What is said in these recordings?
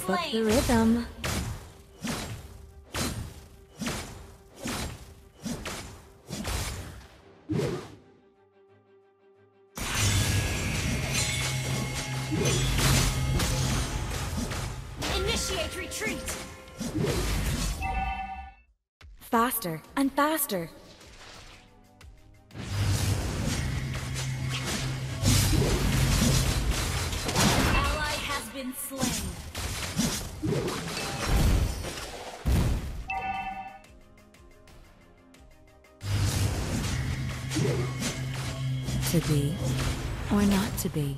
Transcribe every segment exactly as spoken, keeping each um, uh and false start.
keep up the rhythm. Initiate retreat! Faster and faster. To be or not to be.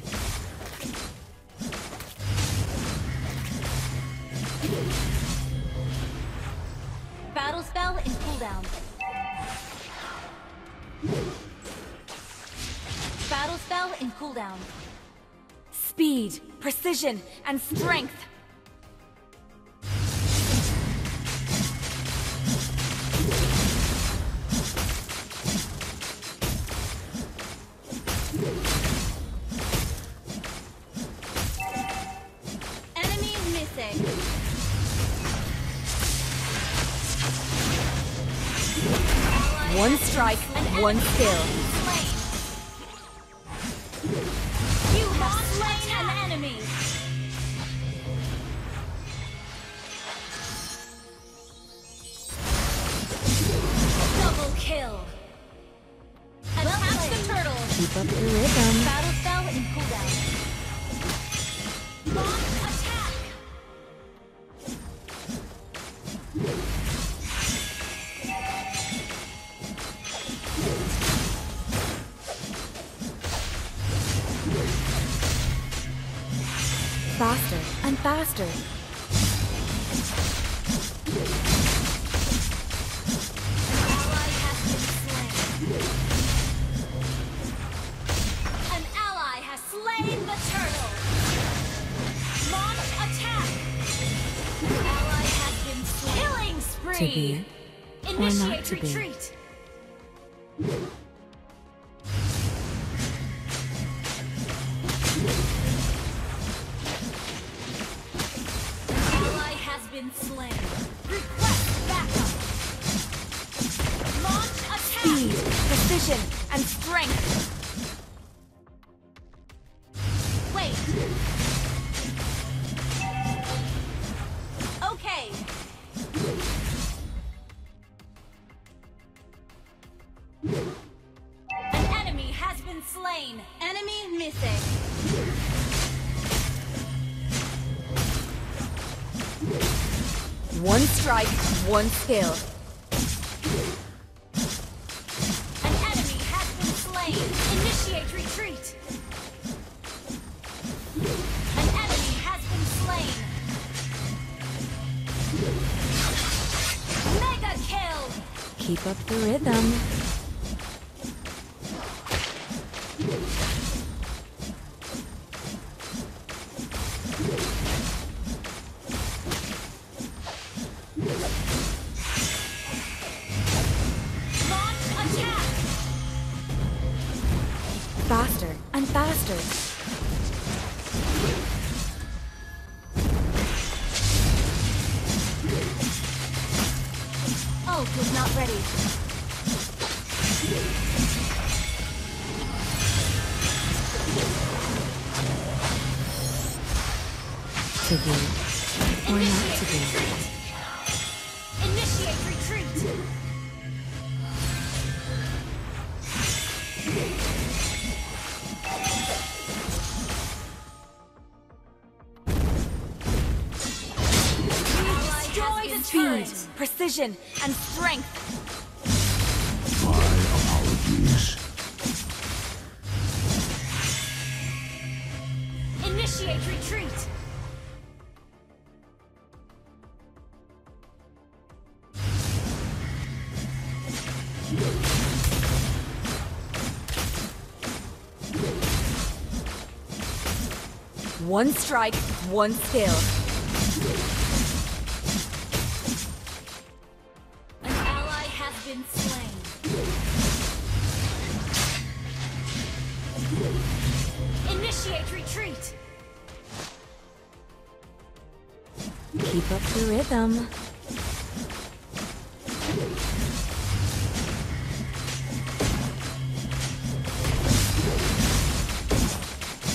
Battle spell in cooldown. Battle spell in cooldown. Speed, precision, and strength. One strike, one kill. You have slain an enemy. Double kill. Attack the turtle. Keep up the rhythm. Battle spell in cooldown. Launch attack. Faster and faster. Ally has been slain. An ally has slain the turtle. Launch attack. An ally has been slain. Killing spree. To be Initiate or not to retreat. Be. Been slain. Request backup. Launch attack. Speed, precision, and strength. Wait. Okay. An enemy has been slain. Enemy missing. One strike, one kill. An enemy has been slain. Initiate retreat. An enemy has been slain. Mega kill. Keep up the rhythm. Faster and faster. Ult is not ready. To be or not to be. Initiate retreat. Speed, precision, and strength. My apologies. Initiate retreat. One strike, one kill. Been slain. Initiate retreat. Keep up the rhythm.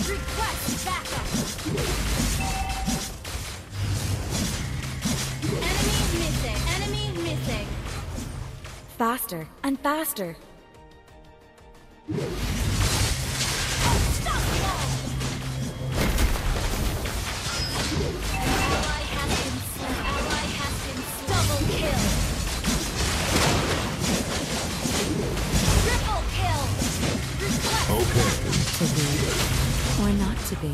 Request backup. Enemy missing. Enemy missing. Faster and faster. To be or not to be.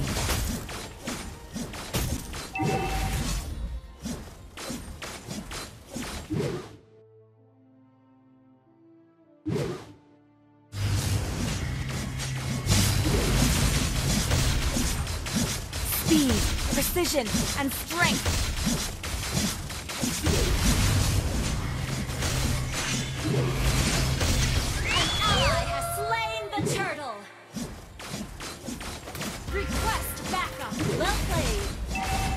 Speed, precision, and strength. An ally has slain the turtle. Request backup. Well played. Your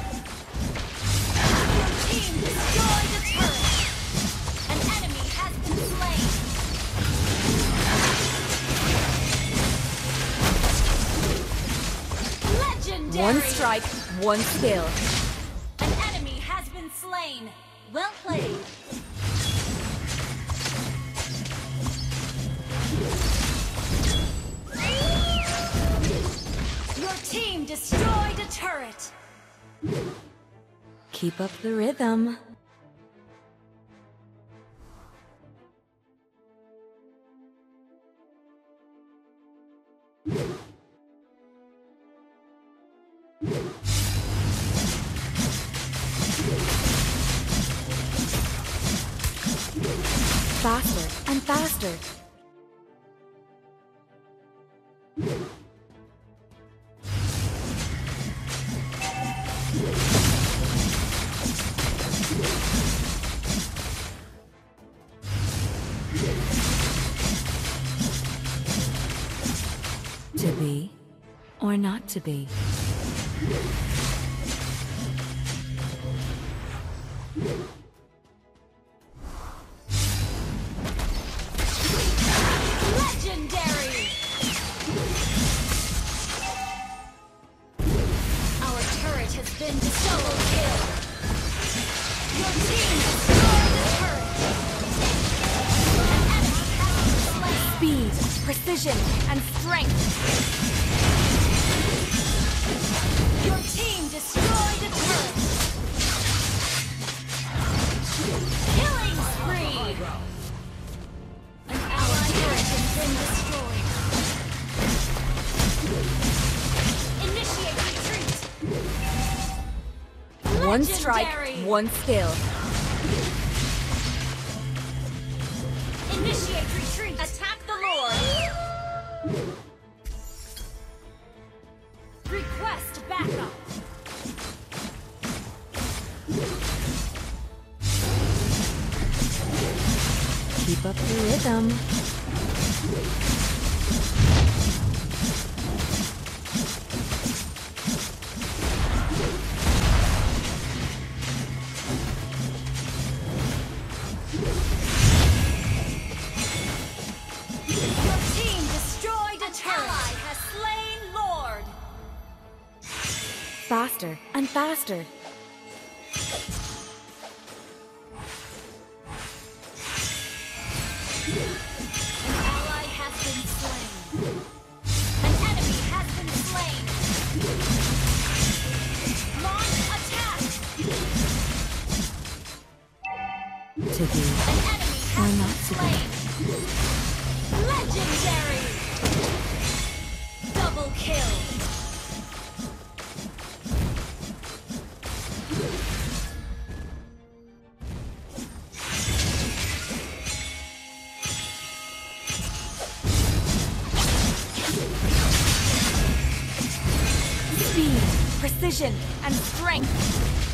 team destroyed the turret. An enemy has been slain. Legendary. One strike, one skill. An enemy has been slain. Well played. Team destroyed a turret. Keep up the rhythm. Faster and faster. To be or not to be. Legendary. Our turret has been solo killed. Your team destroyed the turret. An enemy has been slain. Speed, precision, and strength. Your team destroyed the turret. Killing spree. An ally turret has been destroyed. Initiate retreat. One strike, one skill. Initiate retreat. Attack the Lord. Request backup. Keep up the rhythm. Faster and faster. An ally has been slain. An enemy has been slain. Launch attack. To be or not to be. Legendary. Double kill. Precision and strength.